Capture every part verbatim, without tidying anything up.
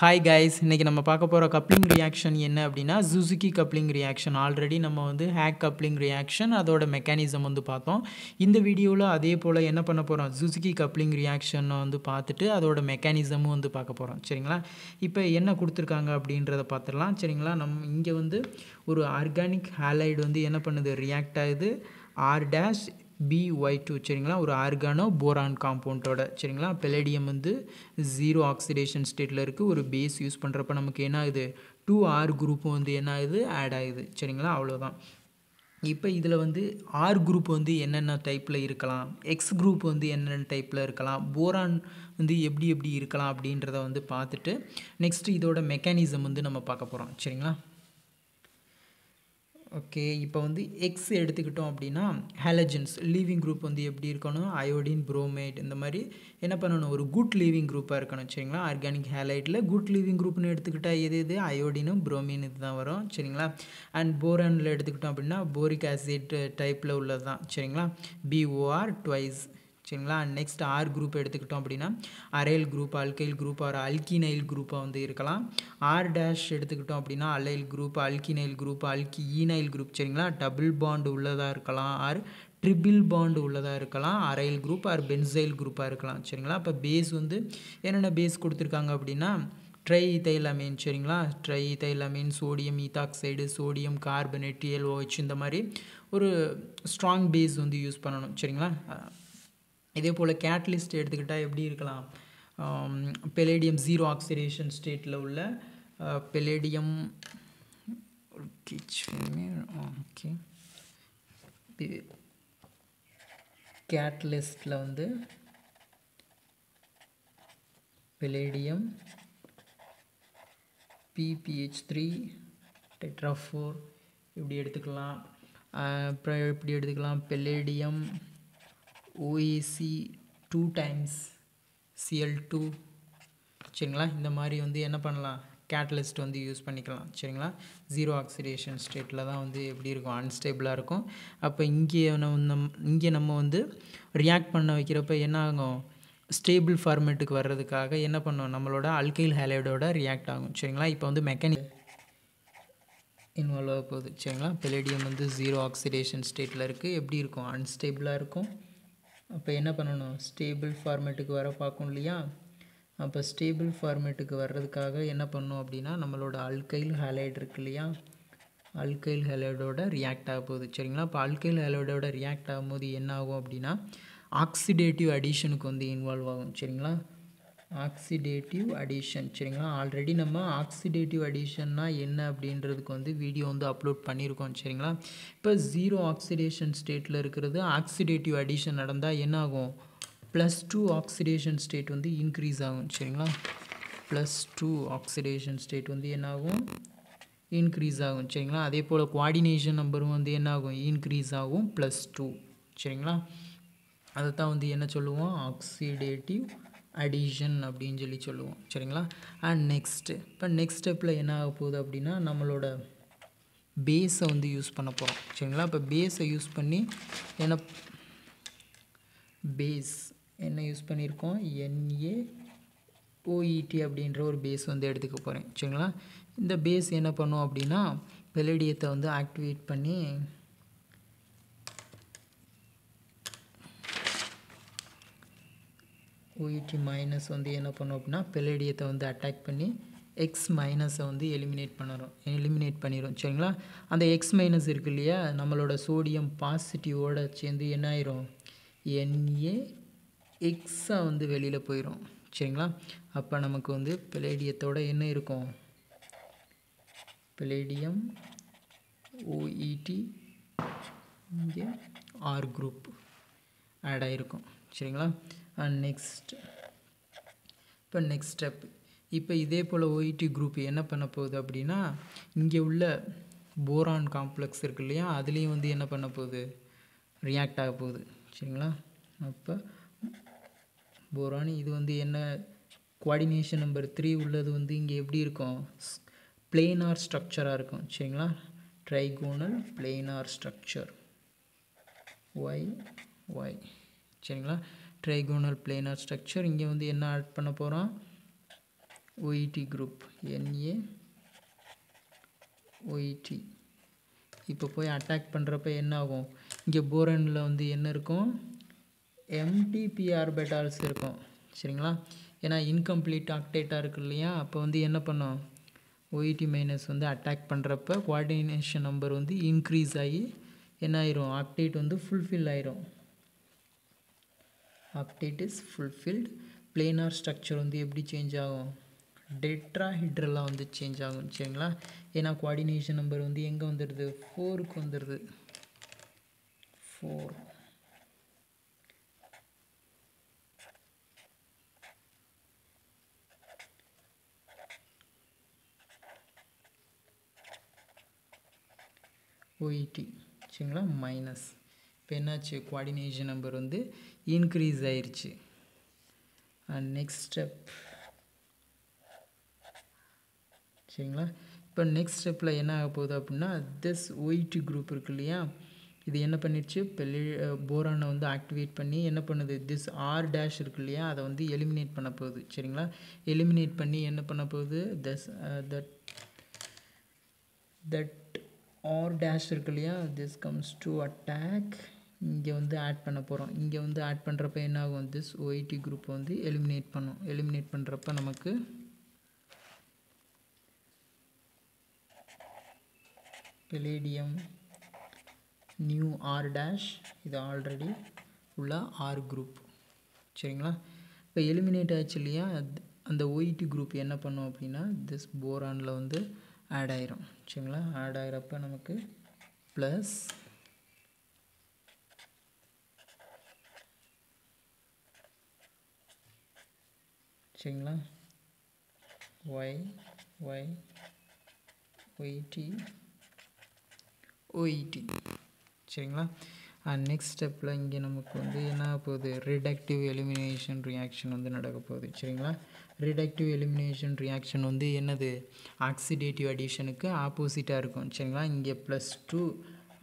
Hi guys, we will talk about the coupling reaction. Suzuki coupling reaction. Already we have a hack coupling reaction. That's the mechanism. In this video, we will talk about Suzuki coupling reaction. That's the mechanism. Now, we will see an organic halide react to R B Y two சரிங்களா ஒரு organo boron காம்பவுண்டோட சரிங்களா palladium வந்து zero oxidation stateல இருக்கு ஒரு base use பண்றப்ப நமக்கு என்ன ஆகுது two R group வந்து என்ன ஆகுது ஆட் ஆகுது சரிங்களா அவ்வளவுதான் இப்போ இதுல வந்து R group வந்து என்னென்ன டைப்ல இருக்கலாம் X group வந்து என்னென்ன டைப்ல இருக்கலாம் போரான் வந்து எப்படி எப்படி இருக்கலாம் அப்படின்றதை வந்து பார்த்துட்டு நெக்ஸ்ட் இதோட மெக்கானிசம் வந்து நம்ம பார்க்க போறோம் சரிங்களா Okay, now X halogens, leaving group iodine, bromide, and a good leaving group organic halide, good leaving group iodine, bromine, and boron boric acid type B O R twice. Next R group aryl group, alkyl group or alkenyl group R dash allyl group, alkenyl group, alkyenyl group double bond or triple bond aryl group or benzyl group base is base triethylamine சரிங்களா triethylamine sodium ethoxide sodium carbonate T L O H இந்த மாதிரி ஒரு strong base வந்து use பண்ணனும் சரிங்களா இதே போல catalyst எடுத்துக்கிட்டா எப்படி இருக்கலாம் பெலேடியம் zero oxidation stateல உள்ள பெலேடியம் ஓகே கேட்டலிஸ்ட்ல வந்து palladium P P H three tetra four இப்படி எடுத்துக்கலாம் அப்புறம் இப்படி எடுத்துக்கலாம் palladium O A C two times C L two சரிங்களா இந்த மாதிரி வந்து என்ன பண்ணலாம் கேட்டலிஸ்ட் வந்து யூஸ் பண்ணிக்கலாம் சரிங்களா zero oxidation stateல தான் வந்து எப்படி இருக்கும் அன்ஸ்டேபிளா இருக்கும் அப்ப இங்க நம்ம இங்க நம்ம வந்து ரியாக்ட் பண்ண வைக்கிறப்ப என்ன ஆகும் ஸ்டேபிள் ஃபார்மேட்டுக்கு வர்றதுக்காக என்ன பண்ணுவோம் நம்மளோட ஆல்கைல் ஹாலைடோட ரியாக்ட் ஆகும் சரிங்களா இப்போ வந்து மெக்கானிசம் இன்வால்வ் ஆக போகுது சரிங்களா பெலேடியம் வந்து zero oxidation stateல இருக்கு எப்படி இருக்கும் அன்ஸ்டேபிளா இருக்கும் அப்ப என்ன பண்ணனும் ஸ்டேபிள் ஃபார்மேட்டுக்கு வர பார்க்கணும்லையா அப்ப ஸ்டேபிள் ஃபார்மேட்டுக்கு வரதுக்காக என்ன பண்ணனும் அப்படினா நம்மளோட ஆல்கைல் ஹாலைட் இருக்குலையா ஆல்கைல் ஹாலைடோட ரியாக்ட் ஆக போகுது சரிங்களா அப்ப ஆல்கைல் ஹாலைடோட ரியாக்ட் ஆகும்போது என்ன ஆகும் அப்படினா ஆக்சிடேட்டிவ் அடிஷனுக்கு வந்து இன்வால்வ் ஆகும் சரிங்களா ஆக்சிடேட்டிவ் அடிஷன் சரிங்களா ஆல்ரெடி நம்ம ஆக்சிடேட்டிவ் அடிஷன்னா என்ன அப்படிங்கிறதுக்கு வந்து வீடியோ வந்து அப்லோட் பண்ணிருக்கோம் சரிங்களா இப்போ zero oxidation stateல இருக்குது ஆக்சிடேட்டிவ் அடிஷன் நடந்தா என்ன ஆகும் plus two oxidation state வந்து இன்கிரீஸ் ஆகும் சரிங்களா plus two oxidation state வந்து என்ன ஆகும் இன்கிரீஸ் ஆகும் சரிங்களா அதே போல கோஆர்டினேஷன் நம்பரும் வந்து என்ன ஆகும் இன்கிரீஸ் ஆகும் plus two சரிங்களா அத தான் வந்து என்ன சொல்லுவோம் ஆக்சிடேட்டிவ் addition அப்படினு சொல்லி சொல்லுவோம் சரிங்களா and next இப்ப next stepல என்ன ஆக போகுது அப்படினா நம்மளோட பேஸ் வந்து யூஸ் பண்ண போறோம் சரிங்களா இப்ப பேஸ் யூஸ் பண்ணி என்ன பேஸ் என்ன யூஸ் பண்ணிருக்கோம் N A O E T அப்படிங்கற ஒரு பேஸ் வந்து எடுத்துக்க போறேன் சரிங்களா இந்த பேஸ் என்ன பண்ணும் அப்படினா பெலேடியத்தை வந்து ஆக்டிவேட் பண்ணி O E T minus வந்து என்ன பண்ணும் அப்படினா பெலேடியத்தை வந்து அட்டாக் பண்ணி X minus வந்து எலிமினேட் பண்ணறோம் எலிமினேட் பண்ணிரோம் சரிங்களா அந்த X minus இருக்குலையா நம்மளோட சோடியம் பாசிட்டிவோட சேர்ந்து என்ன ஆயிரும் N A X வந்து வெளியில போயிரும் சரிங்களா அப்ப நமக்கு வந்து பெலேடியத்தோட என்ன இருக்கும் பெலேடியம் O E T இங்க R group ஆட் ஆயிருக்கும் சரிங்களா and next இப்ப next step இப்ப இதே போல O E T group என்ன பண்ண போகுது அப்படினா இங்க உள்ள boron complex இருக்குலையா அதுலயும் வந்து என்ன பண்ண போகுது ரியாக்ட் ஆக போகுது சரிங்களா அப்ப boron இது வந்து என்ன coordination number three உள்ளது வந்து இங்க எப்படி இருக்கும் planar structure-ஆ இருக்கும் சரிங்களா trigonal planar structure y y சரிங்களா trigonal planar structure இங்க வந்து என்ன ஆட் பண்ண போறோம் O E T group, Na O E T. இப்போ போய் attack பண்றப்ப என்ன ஆகும் இங்க போரான்ல வந்து என்ன இருக்கும் M T P R betals இருக்கும் சரிங்களா ஏனா incomplete octet ஆ இருக்கு இல்லையா அப்ப வந்து என்ன பண்ணும் O E T- வந்து attack பண்றப்ப coordination number வந்து increase ஆகி என்ன ஆயிரும் octet வந்து fulfill ஆயிரும் octet is fulfilled planar structure வந்து எப்படி change ஆகும் டெட்ராஹெட்ரலா வந்து change ஆகும் சரிங்களா ஏனா coordination number வந்து எங்க வந்திருது four க்கு வந்திருது four O E T சரிங்களா minus இப்ப என்னாச்சு coordination number வந்து increase ஆயிருச்சு and next step சரிங்களா இப்போ நெக்ஸ்ட் ஸ்டெப்ல என்ன ஆக போகுது அப்படினா this O E T group இருக்குல்லையா இது என்ன பண்ணிடுச்சு போரானை வந்து ஆக்டிவேட் பண்ணி என்ன பண்ணுது this R' இருக்குல்லையா அத வந்து எலிமினேட் பண்ண போகுது சரிங்களா எலிமினேட் பண்ணி என்ன பண்ண போகுது that that R' இருக்குல்லையா this comes to attack இங்க வந்து ஆட் பண்ண போறோம் இங்க வந்து ஆட் பண்றப்ப என்ன ஆகும் this O E T group வந்து எலிமினேட் பண்ணும் எலிமினேட் பண்றப்ப நமக்கு palladium new R dash இது ஆல்ரெடி உள்ள R group சரிங்களா இப்போ எலிமினேட் ஆச்சுலையா அந்த O E T group என்ன பண்ணும் அப்படினா this boronல வந்து ஆட் ஆயிரும் சரிங்களா ஆட் ஆயிரப்ப நமக்கு plus சரிங்களா y y O E T O E T சரிங்களா and next stepல இங்க நமக்கு வந்து என்ன போகுது reductive elimination reaction வந்து நடக்க போகுது சரிங்களா reductive elimination reaction வந்து என்னது oxidative additionக்கு opposite ஆ இருக்கும் சரிங்களா இங்க plus two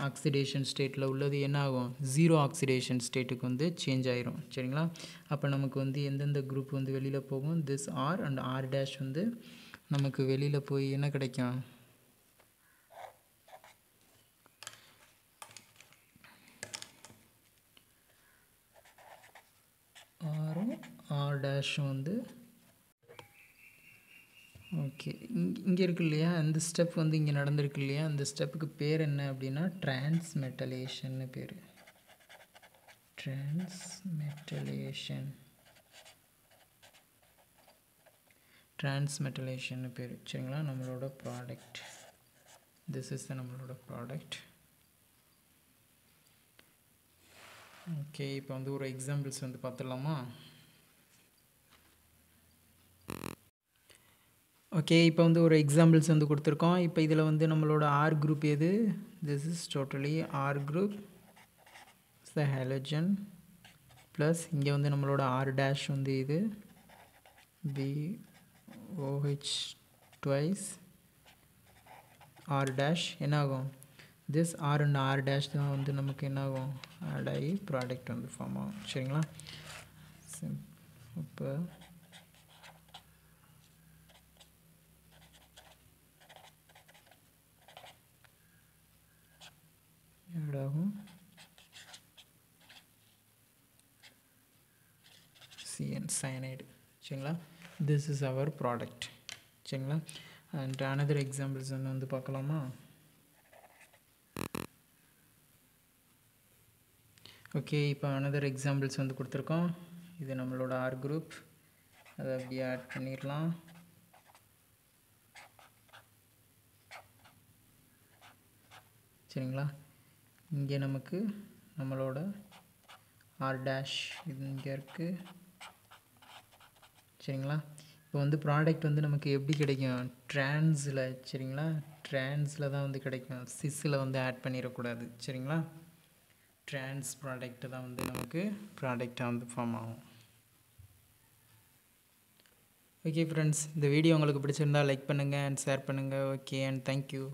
oxidation stateல உள்ளது என்ன ஆகும் zero oxidation stateக்கு வந்து change ஆயிரும் சரிங்களா அப்ப நமக்கு வந்து எந்தெந்த group வந்து வெளியில போகும் this R and R' வந்து நமக்கு வெளியில போய் என்ன கிடைக்கும் R dash வந்து ஓகே இங்க இருக்கு இல்லையா அந்த ஸ்டெப் வந்து இங்க நடந்துருக்கு இல்லையா அந்த ஸ்டெப்புக்கு பேர் என்ன அப்படினா transmetallation னு பேர் transmetallation transmetallation னு பேர் சரிங்களா நம்மளோட ப்ராடக்ட் this is the நம்மளோட ப்ராடக்ட் ஓகே இப்போ வந்து ஒரு எக்ஸாம்பிள்ஸ் வந்து பார்த்தலாமா ஓகே இப்போ வந்து ஒரு எக்ஸாம்பிள்ஸ் வந்து கொடுத்திருக்கோம் இப்போ இதுல வந்து நம்மளோட R group எது this is totally R group it's the halogen plus இங்க வந்து நம்மளோட R' வந்து இது B OH twice R' என்ன ஆகும் this R and R' தான் வந்து நமக்கு என்ன ஆகும் add ஆகி ப்ராடக்ட் வந்து ஃபார்ம் ஆகும் சரிங்களா இப்போ C and cyanide சரிங்களா this is our product சரிங்களா and another examples வந்து பார்க்கலாமா ஓகே இப்போ another examples வந்து கொடுத்திருக்கோம் இது நம்மளோட R group அத அப்படியே ஆட் பண்ணிரலாம் சரிங்களா இங்கே நமக்கு நம்மளோட R' இது இங்கே இருக்கு சரிங்களா இப்போ வந்து ப்ராடக்ட் வந்து நமக்கு எப்படி கிடைக்கும் ட்ரான்ஸ்ல சரிங்களா ட்ரான்ஸ்ல தான் வந்து கிடைக்கும் சிஸ்ல வந்து ஆட் பண்ணிர கூடாது சரிங்களா ட்ரான்ஸ் ப்ராடக்ட் தான் வந்து நமக்கு ப்ராடக்ட்டா வந்து ஃபார்ம் ஆகும் ஓகே फ्रेंड्स இந்த வீடியோ உங்களுக்கு பிடிச்சிருந்தா லைக் பண்ணுங்க and ஷேர் பண்ணுங்க ஓகே and thank you